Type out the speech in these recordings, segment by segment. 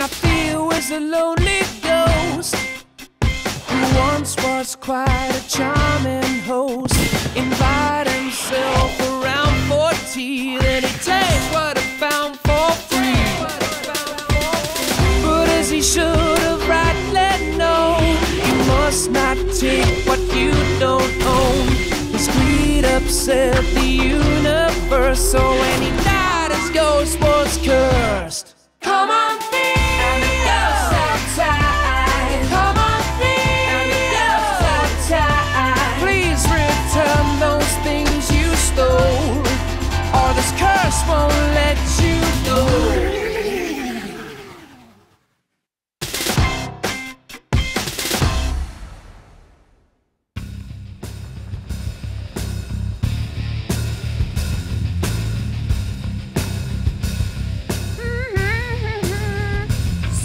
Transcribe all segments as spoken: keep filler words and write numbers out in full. Now fear was a lonely ghost who once was quite a charming host. Invite himself around for tea, then he takes what he found for free. But as he should have rightly known, you must not take what you don't own. His greed upset the universe, so when he died his ghost was cursed. Come on, won't let you go.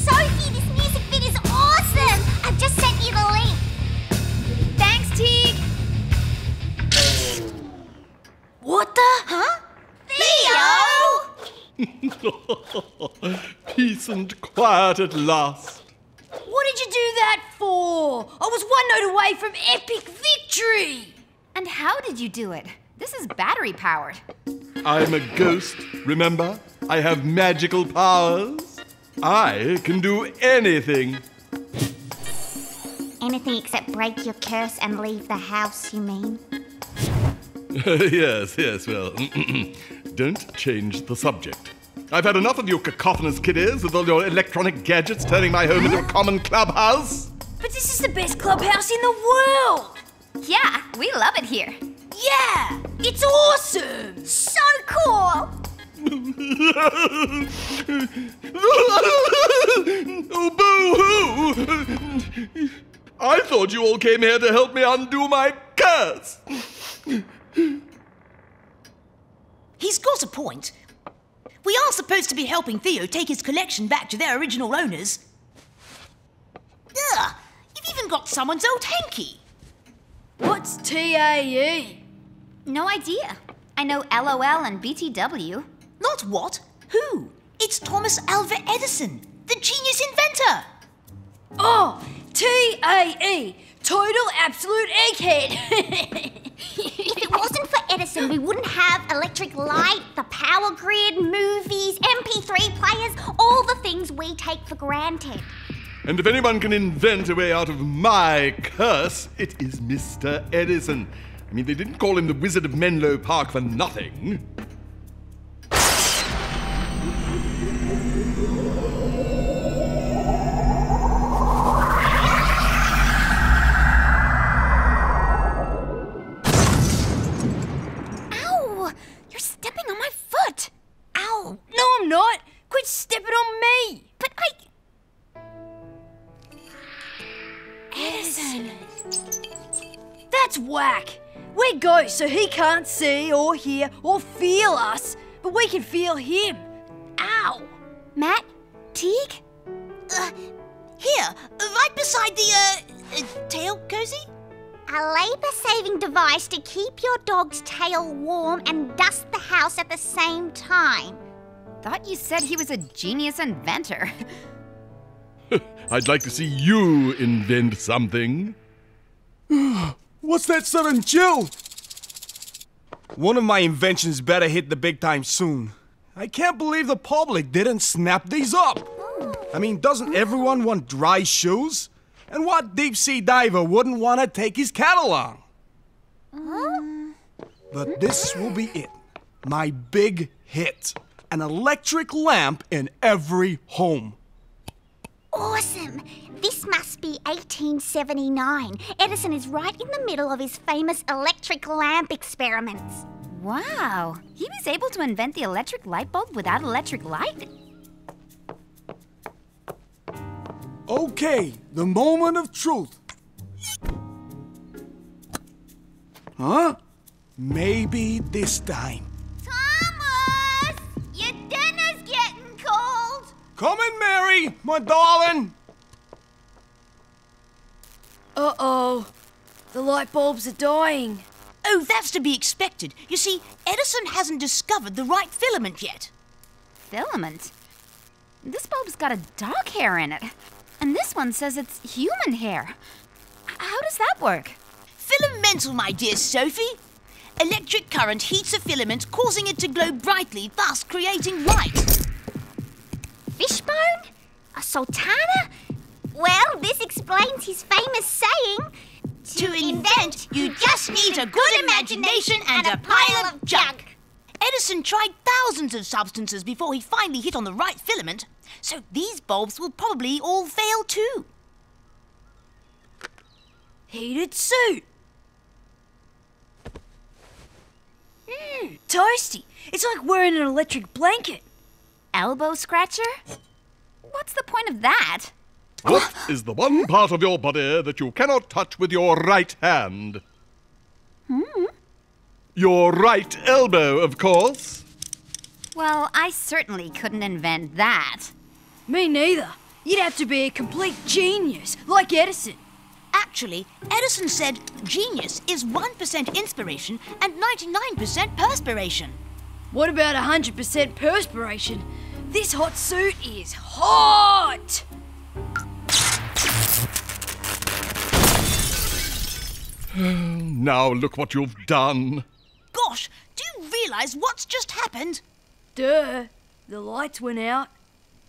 Sophie, this music vid is awesome! I've just sent you the link. Thanks, Teague. What the? Huh? Peace and quiet at last. What did you do that for? I was one note away from epic victory. And how did you do it? This is battery powered. I'm a ghost, remember? I have magical powers. I can do anything. Anything except break your curse and leave the house, you mean? Yes, yes, well, don't change the subject. I've had enough of you cacophonous kiddies with all your electronic gadgets turning my home into a common clubhouse. But this is the best clubhouse in the world. Yeah, we love it here. Yeah, it's awesome. So cool. Oh, boo-hoo. I thought you all came here to help me undo my curse. He's got a point. We are supposed to be helping Theo take his collection back to their original owners. Ugh! You've even got someone's old hanky. What's T A E? No idea. I know L O L and B T W. Not what? Who? It's Thomas Alva Edison, the genius inventor. Oh, T A E. Total absolute egghead. If it wasn't for Edison, we wouldn't have electric light, the power grid, movies, M P three players, all the things we take for granted. And if anyone can invent a way out of my curse, it is Mister Edison. I mean, they didn't call him the Wizard of Menlo Park for nothing. Not. Quit stepping on me. But I... Edison. That's whack. We're ghosts, so he can't see or hear or feel us, but we can feel him. Ow. Matt? Teague? Uh, here, right beside the, uh, uh tail cozy. A labour-saving device to keep your dog's tail warm and dust the house at the same time. Thought you said he was a genius inventor. I'd like to see you invent something. What's that sudden chill? One of my inventions better hit the big time soon. I can't believe the public didn't snap these up. I mean, doesn't everyone want dry shoes? And what deep sea diver wouldn't want to take his cat along? Mm. But this will be it. My big hit. An electric lamp in every home. Awesome! This must be eighteen seventy-nine. Edison is right in the middle of his famous electric lamp experiments. Wow! He was able to invent the electric light bulb without electric light? Okay, the moment of truth. Huh? Maybe this time. Come in, Mary, my darling. Uh-oh. The light bulbs are dying. Oh, that's to be expected. You see, Edison hasn't discovered the right filament yet. Filament? This bulb's got a dog hair in it. And this one says it's human hair. How does that work? Filamental, my dear Sophie. Electric current heats a filament, causing it to glow brightly, thus creating light. Fishbone? A sultana? Well, this explains his famous saying... To, to invent, invent, you just need a good imagination and, and a pile of junk. Edison tried thousands of substances before he finally hit on the right filament, so these bulbs will probably all fail too. Heated soup. Mmm, toasty. It's like wearing an electric blanket. Elbow scratcher? What's the point of that? What is the one part of your body that you cannot touch with your right hand? Hmm? Your right elbow, of course. Well, I certainly couldn't invent that. Me neither. You'd have to be a complete genius, like Edison. Actually, Edison said genius is one percent inspiration and ninety-nine percent perspiration. What about one hundred percent perspiration? This hot suit is hot! Now look what you've done. Gosh, do you realise what's just happened? Duh, the lights went out.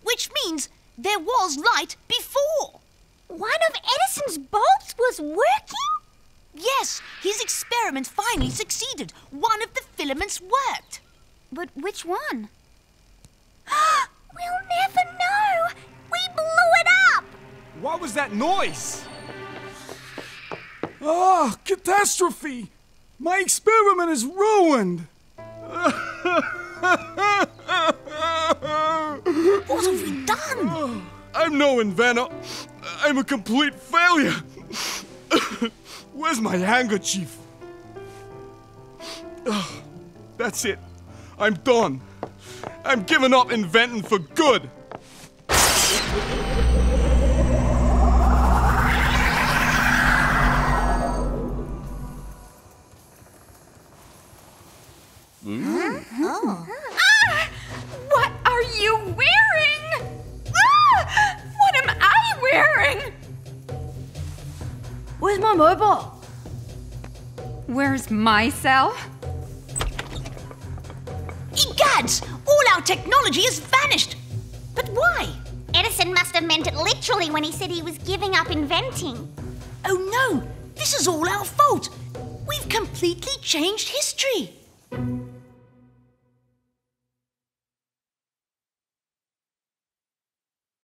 Which means there was light before. One of Edison's bulbs was working? Yes, his experiment finally succeeded. One of the filaments worked. But which one? We'll never know! We blew it up! What was that noise? Ah, oh, catastrophe! My experiment is ruined! What have we done? I'm no inventor. I'm a complete failure. Where's my handkerchief? Oh, that's it. I'm done. I'm giving up inventing for good. Mm. Oh. Ah! What are you wearing? Ah! What am I wearing? Where's my mobile? Where's my cell? Egads! All our technology has vanished! But why? Edison must have meant it literally when he said he was giving up inventing. Oh no! This is all our fault! We've completely changed history!